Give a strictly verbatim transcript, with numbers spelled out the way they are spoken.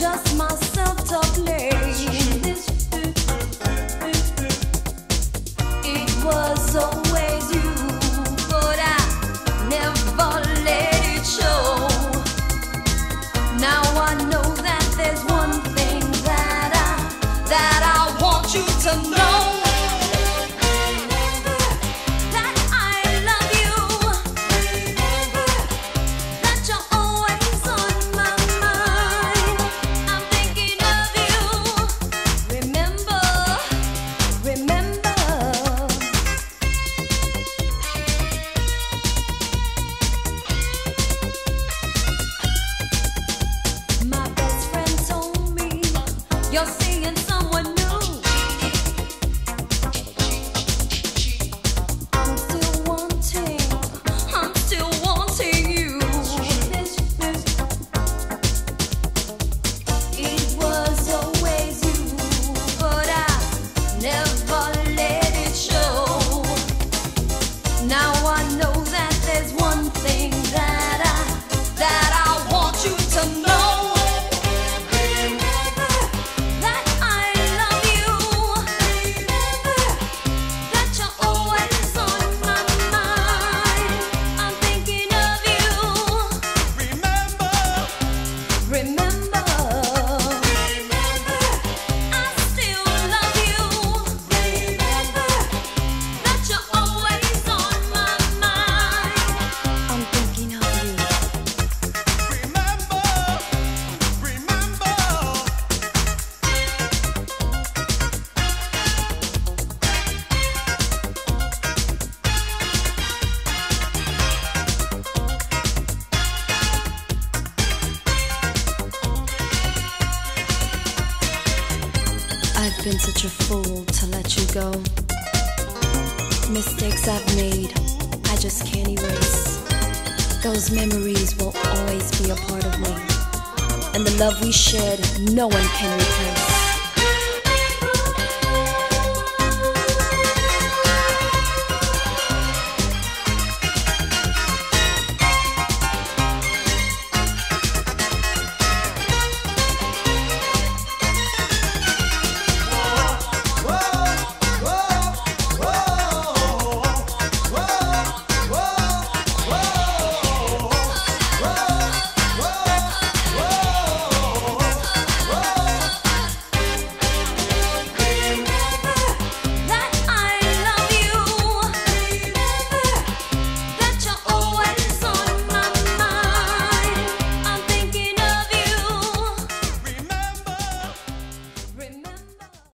just myself to blame. It was always you, but I never let it show. Now I know that there's one thing that I, that I want you to know, that I love you, that you're always on my mind. I'm thinking of you. Remember, remember. My best friend told me you're seeing someone new. I'm still wanting, I'm still wanting you. It was always you, but I never let it show. Now I know that there's one thing that I, that I want you to know, that I love you, that you're always on my mind. I'm thinking of you. Remember, remember. I still love you. Remember that you're always on my mind. I'm thinking of you. Remember, remember. I've been such a fool to let you go. Mistakes I've made, I just can't erase. Those memories will always be a part of me, and the love we shared, no one can replace.